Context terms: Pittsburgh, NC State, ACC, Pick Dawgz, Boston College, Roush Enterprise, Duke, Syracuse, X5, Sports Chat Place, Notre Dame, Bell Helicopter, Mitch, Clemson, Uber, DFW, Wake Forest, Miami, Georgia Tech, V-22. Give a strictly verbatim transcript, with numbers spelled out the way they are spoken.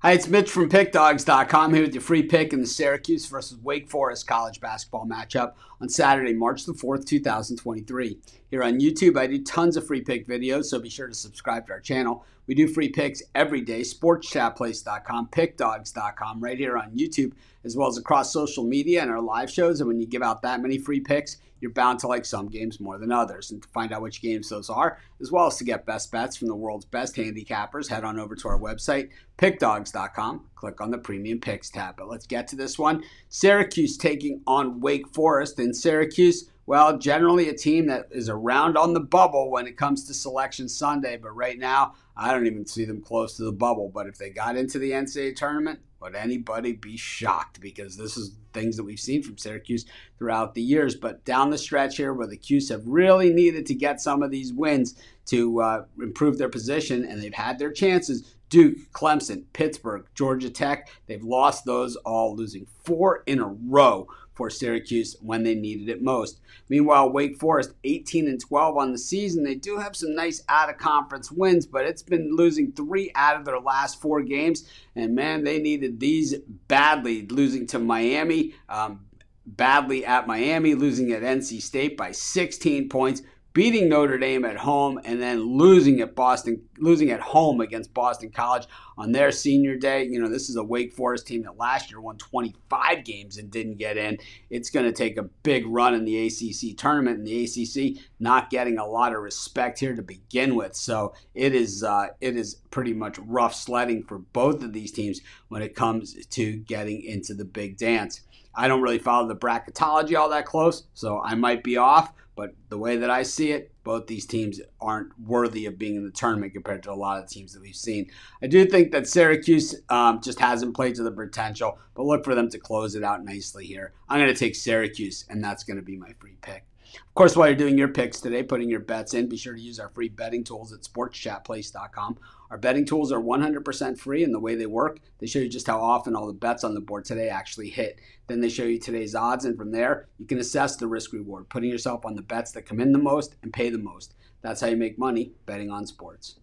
Hi, it's Mitch from Pick Dawgz dot com here with your free pick in the Syracuse versus Wake Forest college basketball matchup on Saturday, March the fourth, two thousand twenty-three. Here on YouTube, I do tons of free pick videos, so be sure to subscribe to our channel. We do free picks every day, Sports Chat Place dot com, Pick Dawgz dot com, right here on YouTube, as well as across social media and our live shows. And when you give out that many free picks, you're bound to like some games more than others. And to find out which games those are, as well as to get best bets from the world's best handicappers, head on over to our website, Pick Dawgz dot com. Click on the Premium Picks tab. But let's get to this one. Syracuse taking on Wake Forest. And Syracuse, well, generally a team that is around on the bubble when it comes to Selection Sunday. But right now, I don't even see them close to the bubble. But if they got into the N C double A tournament, would anybody be shocked? Because this is things that we've seen from Syracuse throughout the years. But down the stretch here where the Cuse have really needed to get some of these wins to uh, improve their position, and they've had their chances. Duke, Clemson, Pittsburgh, Georgia Tech, they've lost those all, losing four in a row for Syracuse when they needed it most. Meanwhile, Wake Forest, eighteen and twelve on the season. They do have some nice out-of-conference wins, but it's been losing three out of their last four games. And, man, they needed these badly, losing to Miami, um, badly at Miami, losing at N C State by sixteen points, beating Notre Dame at home, and then losing at Boston, losing at home against Boston College on their senior day. You know, this is a Wake Forest team that last year won twenty-five games and didn't get in. It's going to take a big run in the A C C tournament, and the A C C not getting a lot of respect here to begin with. So it is uh, it is pretty much rough sledding for both of these teams when it comes to getting into the big dance. I don't really follow the bracketology all that close, so I might be off. But the way that I see it, both these teams aren't worthy of being in the tournament compared to a lot of teams that we've seen. I do think that Syracuse um, just hasn't played to the potential, but look for them to close it out nicely here. I'm going to take Syracuse, and that's going to be my free pick. Of course, while you're doing your picks today, putting your bets in, be sure to use our free betting tools at Sports Chat Place dot com. Our betting tools are one hundred percent free, and the way they work, they show you just how often all the bets on the board today actually hit. Then they show you today's odds, and from there, you can assess the risk-reward, putting yourself on the bets that come in the most and pay the most. That's how you make money betting on sports.